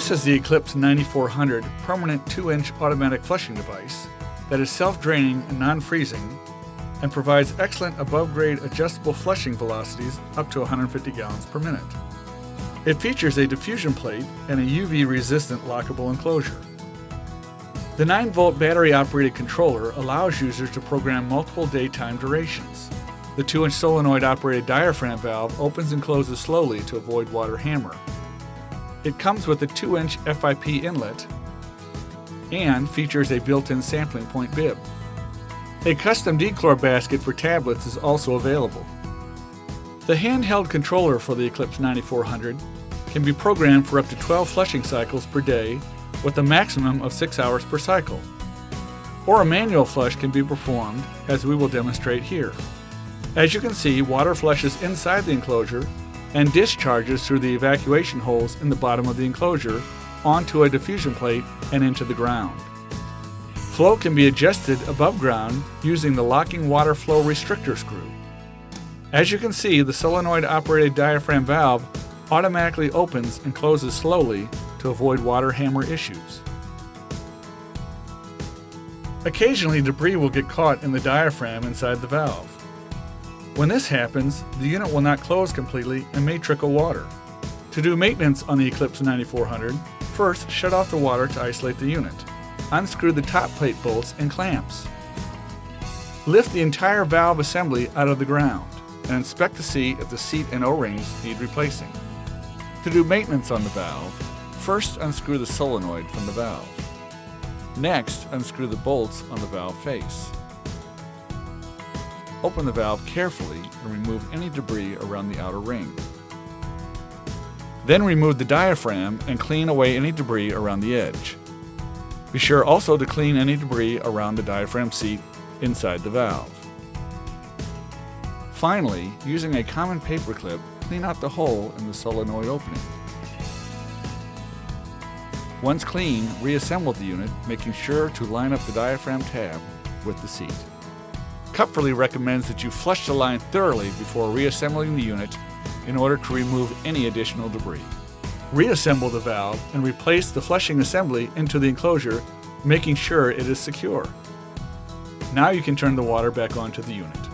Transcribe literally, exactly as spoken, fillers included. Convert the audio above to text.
This is the Eclipse ninety-four hundred permanent two inch automatic flushing device that is self-draining and non-freezing and provides excellent above-grade adjustable flushing velocities up to one hundred fifty gallons per minute. It features a diffusion plate and a U V-resistant lockable enclosure. The nine volt battery-operated controller allows users to program multiple daytime durations. The two inch solenoid-operated diaphragm valve opens and closes slowly to avoid water hammer. It comes with a two inch F I P inlet and features a built-in sampling point bib. A custom D-Clor basket for tablets is also available. The handheld controller for the Eclipse ninety-four hundred can be programmed for up to twelve flushing cycles per day with a maximum of six hours per cycle. Or a manual flush can be performed, as we will demonstrate here. As you can see, water flushes inside the enclosure and discharges through the evacuation holes in the bottom of the enclosure onto a diffusion plate and into the ground. Flow can be adjusted above ground using the locking water flow restrictor screw. As you can see, the solenoid-operated diaphragm valve automatically opens and closes slowly to avoid water hammer issues. Occasionally, debris will get caught in the diaphragm inside the valve. When this happens, the unit will not close completely and may trickle water. To do maintenance on the Eclipse ninety-four hundred, first shut off the water to isolate the unit. Unscrew the top plate bolts and clamps. Lift the entire valve assembly out of the ground and inspect to see if the seat and O-rings need replacing. To do maintenance on the valve, first unscrew the solenoid from the valve. Next, unscrew the bolts on the valve face. Open the valve carefully and remove any debris around the outer ring. Then remove the diaphragm and clean away any debris around the edge. Be sure also to clean any debris around the diaphragm seat inside the valve. Finally, using a common paper clip, clean out the hole in the solenoid opening. Once clean, reassemble the unit, making sure to line up the diaphragm tab with the seat. Kupferle recommends that you flush the line thoroughly before reassembling the unit in order to remove any additional debris. Reassemble the valve and replace the flushing assembly into the enclosure, making sure it is secure. Now you can turn the water back onto the unit.